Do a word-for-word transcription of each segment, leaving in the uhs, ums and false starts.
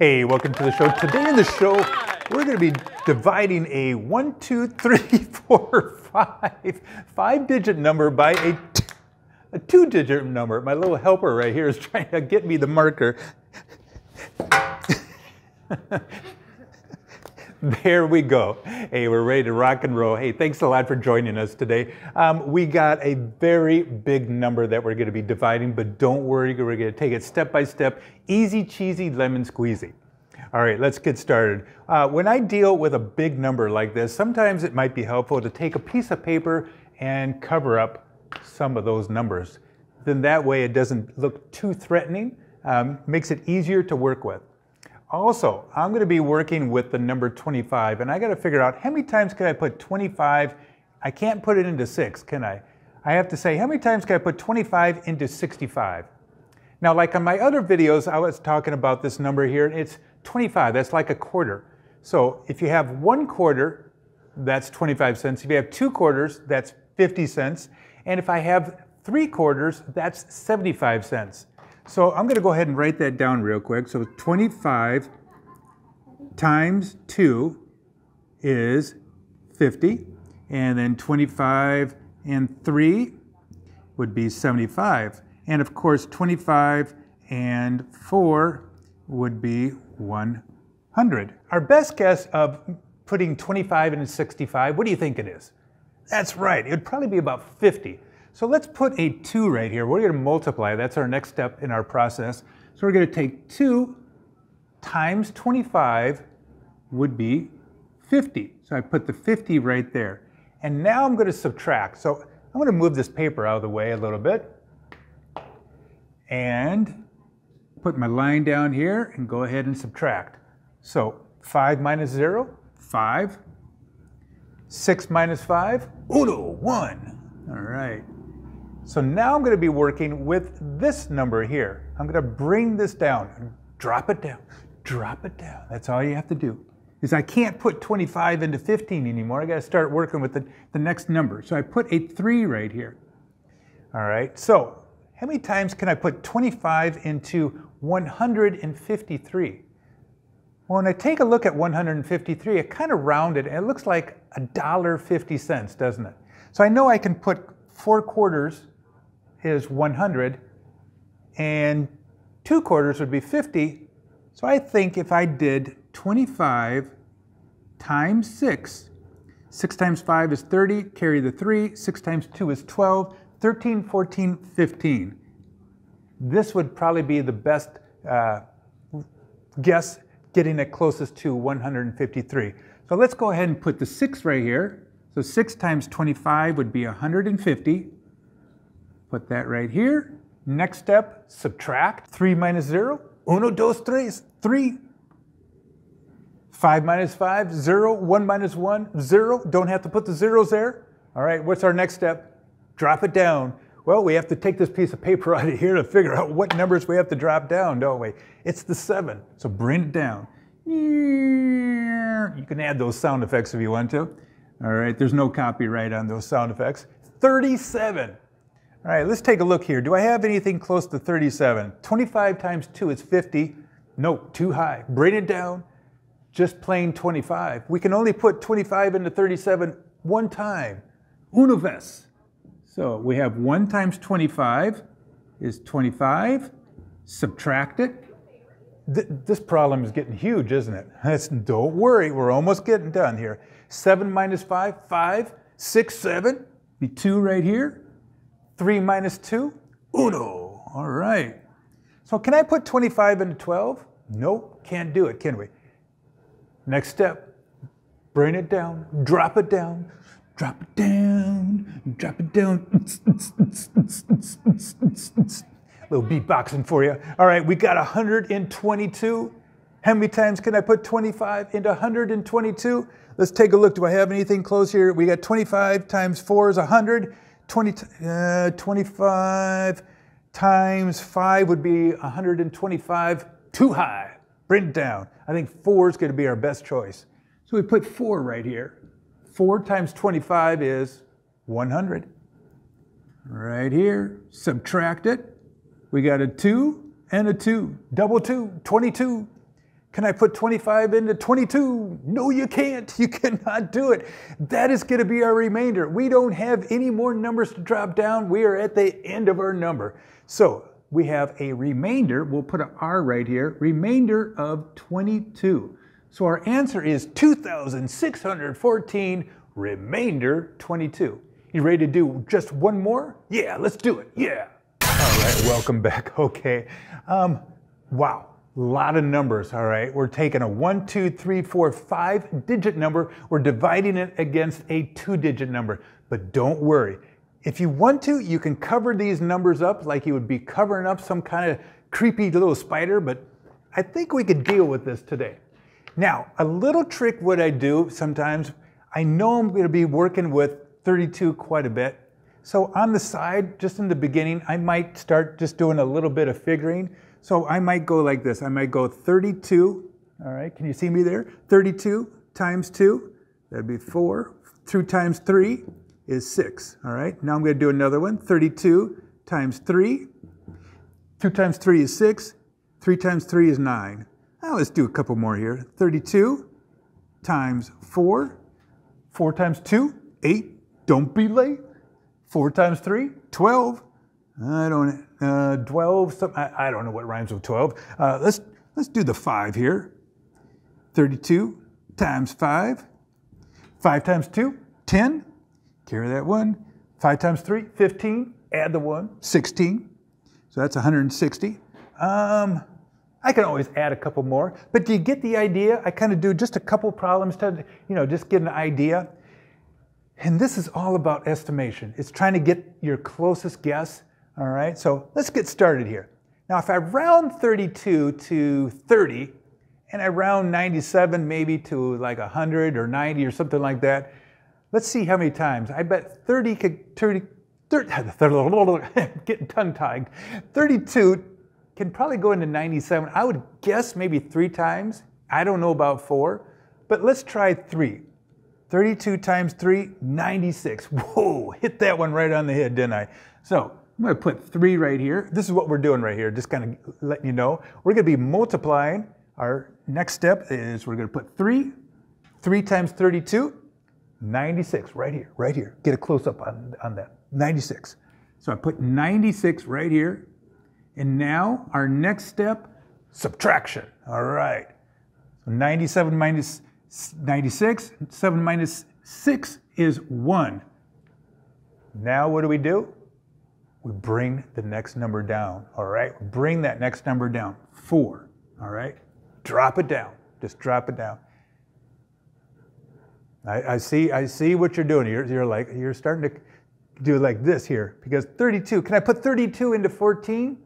Hey, welcome to the show. Today in the show, we're going to be dividing a one, two, three, four, five, five-digit number by a, t a two-digit number. My little helper right here is trying to get me the marker. There we go. Hey, we're ready to rock and roll. Hey, thanks a lot for joining us today. Um, we got a very big number that we're going to be dividing, but don't worry, we're going to take it step by step. Easy, cheesy, lemon squeezy. All right, let's get started. Uh, when I deal with a big number like this, sometimes it might be helpful to take a piece of paper and cover up some of those numbers. Then that way it doesn't look too threatening, um, makes it easier to work with. Also, I'm going to be working with the number twenty-five, and I got to figure out how many times can I put twenty-five? I can't put it into six, can I? I have to say, how many times can I put twenty-five into sixty-five? Now, like on my other videos, I was talking about this number here, and it's twenty-five. That's like a quarter. So if you have one quarter, that's twenty-five cents. If you have two quarters, that's fifty cents. And if I have three quarters, that's seventy-five cents. So I'm going to go ahead and write that down real quick. So twenty-five times two is fifty, and then twenty-five and three would be seventy-five. And of course, twenty-five and four would be one hundred. Our best guess of putting twenty-five into sixty-five, what do you think it is? That's right. It would probably be about fifty. So let's put a two right here. We're going to multiply. That's our next step in our process. So we're going to take two times twenty-five would be fifty. So I put the fifty right there. And now I'm going to subtract. So I'm going to move this paper out of the way a little bit and put my line down here and go ahead and subtract. So five minus zero, five. six minus five, uno, one. All right. So now I'm going to be working with this number here. I'm going to bring this down, drop it down, drop it down. That's all you have to do. Is I can't put twenty-five into fifteen anymore. I got to start working with the, the next number. So I put a three right here. All right. So how many times can I put twenty-five into one hundred fifty-three? Well, when I take a look at one hundred fifty-three, it kind of rounded and it looks like a dollar fifty cents, doesn't it? So I know I can put four quarters is one hundred, and two quarters would be fifty. So I think if I did twenty-five times six, six times five is thirty, carry the three, six times two is twelve, thirteen, fourteen, fifteen. This would probably be the best uh, guess, getting it closest to one hundred fifty-three. So let's go ahead and put the six right here. So six times twenty-five would be one hundred fifty. Put that right here. Next step, subtract. three minus zero, uno, dos, tres, three. five minus five, zero. one minus one, zero. Don't have to put the zeros there. All right, what's our next step? Drop it down. Well, we have to take this piece of paper out of here to figure out what numbers we have to drop down, don't we? It's the seven, so bring it down. You can add those sound effects if you want to. All right, there's no copyright on those sound effects. thirty-seven. All right, let's take a look here. Do I have anything close to thirty-seven? twenty-five times two is fifty. Nope, too high. Bring it down. Just plain twenty-five. We can only put twenty-five into thirty-seven one time. Una vez. So we have one times twenty-five is twenty-five. Subtract it. Th this problem is getting huge, isn't it? That's, don't worry, we're almost getting done here. seven minus five, five, six, seven, be two right here. three minus two, uno. All right. So can I put twenty-five into twelve? Nope, can't do it, can we? Next step, bring it down, drop it down, drop it down, drop it down. Little beatboxing for you. All right, we got one hundred twenty-two. How many times can I put twenty-five into one hundred twenty-two? Let's take a look. Do I have anything close here? We got twenty-five times four is one hundred. twenty, uh, twenty-five times five would be one hundred twenty-five. Too high. Bring it down. I think four is going to be our best choice. So we put four right here. four times twenty-five is one hundred. Right here. Subtract it. We got a two and a two. Double two. twenty-two. Can I put twenty-five into twenty-two? No, you can't. You cannot do it. That is going to be our remainder. We don't have any more numbers to drop down. We are at the end of our number. So we have a remainder. We'll put an R right here. Remainder of twenty-two. So our answer is two thousand six hundred fourteen, remainder twenty-two. You ready to do just one more? Yeah, let's do it. Yeah. All right, welcome back. Okay. Um, wow. A lot of numbers, all right? We're taking a one, two, three, four, five digit number. We're dividing it against a two digit number. But don't worry. If you want to, you can cover these numbers up like you would be covering up some kind of creepy little spider, but I think we could deal with this today. Now, a little trick what I do sometimes, I know I'm going to be working with thirty-two quite a bit. So on the side, just in the beginning, I might start just doing a little bit of figuring. So I might go like this. I might go thirty-two, all right, can you see me there? thirty-two times two, that'd be four. two times three is six, all right? Now I'm going to do another one. thirty-two times three. two times three is six. three times three is nine. Now let's do a couple more here. thirty-two times four. four times two, eight. Don't be late. four times three, twelve. I don't, uh, twelve, some, I, I don't know what rhymes with twelve. Uh, let's, let's do the five here. thirty-two times five. five times two, ten. Carry that one. five times three, fifteen. Add the one, sixteen. So that's one hundred sixty. Um, I can always add a couple more, but do you get the idea? I kind of do just a couple problems to, you know, just get an idea. And this is all about estimation. It's trying to get your closest guess. All right, so let's get started here. Now, if I round thirty-two to thirty, and I round ninety-seven maybe to like one hundred or ninety or something like that, let's see how many times. I bet thirty could, thirty, thirty, thirty getting tongue-tied. thirty-two can probably go into ninety-seven. I would guess maybe three times. I don't know about four, but let's try three. thirty-two times three, ninety-six. Whoa, hit that one right on the head, didn't I? So I'm going to put three right here. This is what we're doing right here, just kind of letting you know. We're going to be multiplying. Our next step is we're going to put three. three times thirty-two, ninety-six, right here, right here. Get a close-up on, on that, ninety-six. So I put ninety-six right here. And now our next step, subtraction. All right. So ninety-seven minus ninety-six, seven minus six is one. Now what do we do? We bring the next number down, all right? Bring that next number down, four, all right? Drop it down, just drop it down. I, I see I see what you're doing. You're, you're like, you're starting to do like this here, because thirty-two, can I put thirty-two into fourteen?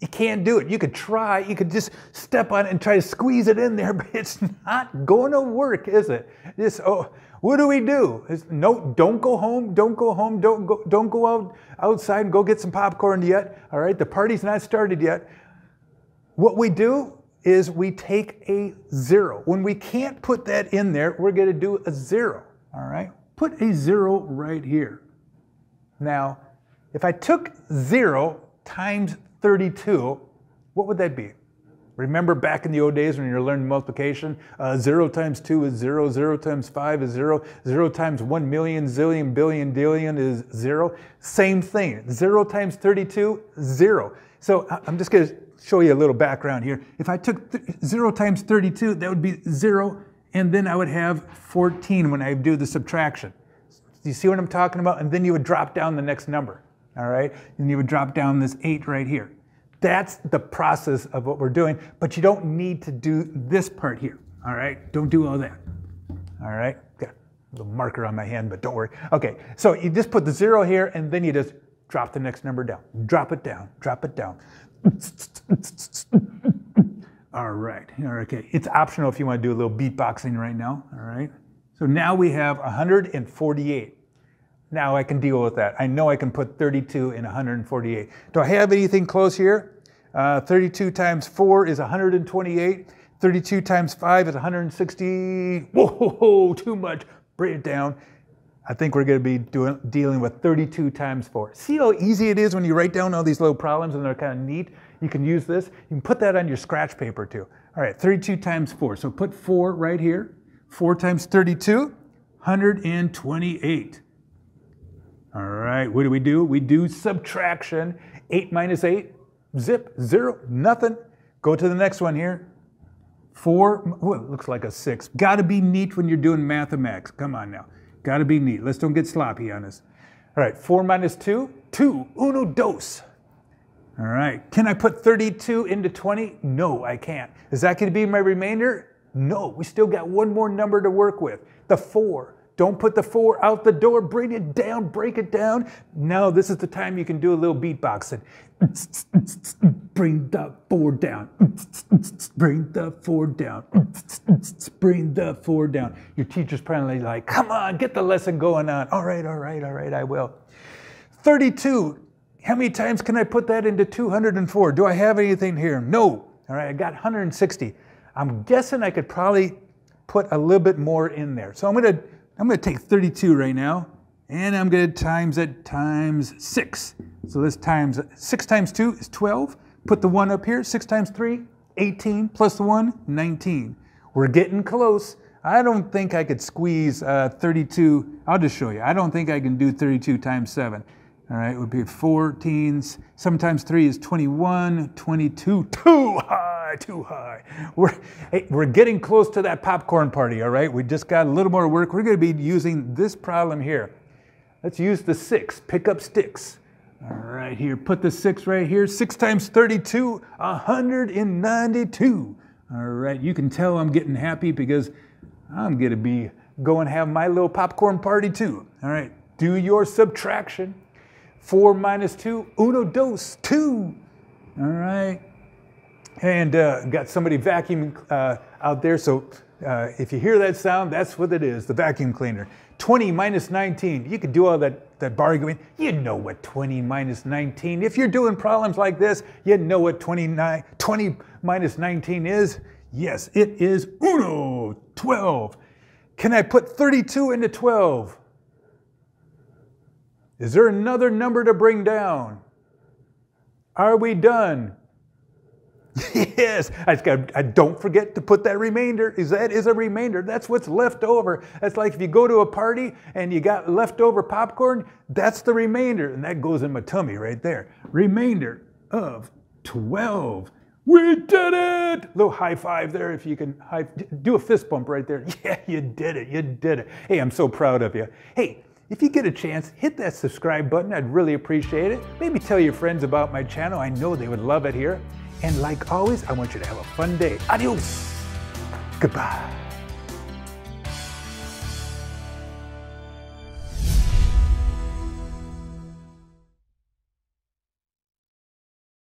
You can't do it. You could try, you could just step on it and try to squeeze it in there, but it's not going to work, is it? This, oh, what do we do? It's, no, don't go home, don't go home, don't go, don't go out outside and go get some popcorn yet. All right, the party's not started yet. What we do is we take a zero. When we can't put that in there, we're going to do a zero. All right, put a zero right here. Now, if I took zero times thirty-two, what would that be? Remember back in the old days when you were learning multiplication, uh, zero times two is zero, zero times five is zero, zero times one million, zillion, billion, dillion is zero. Same thing, zero times thirty-two, zero. So I'm just gonna show you a little background here. If I took zero times thirty-two, that would be zero, and then I would have fourteen when I do the subtraction. Do you see what I'm talking about? And then you would drop down the next number. All right, and you would drop down this eight right here. That's the process of what we're doing, but you don't need to do this part here. All right, don't do all that. All right, got a little marker on my hand, but don't worry. Okay, so you just put the zero here, and then you just drop the next number down. Drop it down, drop it down. All right, okay, it's optional if you want to do a little beatboxing right now. All right, so now we have one hundred forty-eight. Now I can deal with that. I know I can put thirty-two in one hundred forty-eight. Do I have anything close here? Uh, thirty-two times four is one hundred twenty-eight. thirty-two times five is one hundred sixty. Whoa, whoa, whoa, too much. Break it down. I think we're going to be doing, dealing with thirty-two times four. See how easy it is when you write down all these little problems and they're kind of neat? You can use this. You can put that on your scratch paper too. All right, thirty-two times four. So put four right here. four times thirty-two, one hundred twenty-eight. All right, what do we do? We do subtraction. eight minus eight, zip, zero, nothing. Go to the next one here. four, oh, it looks like a six. Got to be neat when you're doing mathematics. Come on now. Got to be neat. Let's don't get sloppy on us. All right, four minus two, two, uno, dos. All right, can I put thirty-two into twenty? No, I can't. Is that going to be my remainder? No, we still got one more number to work with, the four. Don't put the four out the door, bring it down, break it down. Now this is the time you can do a little beatboxing. Bring the four down, bring the four down, bring the four down. Your teacher's probably like, come on, get the lesson going on. All right, all right, all right, I will. thirty-two, how many times can I put that into two hundred four? Do I have anything here? No. All right, I got one hundred sixty. I'm guessing I could probably put a little bit more in there. So I'm going to I'm going to take thirty-two right now, and I'm going to times it times six. So this times six times two is twelve. Put the one up here. six times three, eighteen, plus the one, nineteen. We're getting close. I don't think I could squeeze uh, thirty-two. I'll just show you. I don't think I can do thirty-two times seven. All right, it would be fourteens. seven times three is twenty-one, twenty-two. Too high, too high. We're, hey, we're getting close to that popcorn party, all right? We just got a little more work. We're going to be using this problem here. Let's use the six, pick up sticks. All right, here, put the six right here. six times thirty-two, one hundred ninety-two. All right, you can tell I'm getting happy because I'm going to be going to have my little popcorn party too. All right, do your subtraction. four minus two, uno, dos, two. All right. And uh, got somebody vacuuming uh, out there. So uh, if you hear that sound, that's what it is, the vacuum cleaner. twenty minus nineteen. You could do all that, that bargaining. You know what twenty minus nineteen. If you're doing problems like this, you know what twenty-nine, twenty minus nineteen is. Yes, it is uno, twelve. Can I put thirty-two into twelve? Is there another number to bring down? Are we done? Yes, I, just got, I don't forget to put that remainder. Is that is a remainder. That's what's left over. That's like if you go to a party and you got leftover popcorn, that's the remainder. And that goes in my tummy right there. Remainder of twelve. We did it! Little high five there if you can high, do a fist bump right there. Yeah, you did it. You did it. Hey, I'm so proud of you. Hey. If you get a chance, hit that subscribe button. I'd really appreciate it. Maybe tell your friends about my channel. I know they would love it here. And like always, I want you to have a fun day. Adios. Goodbye.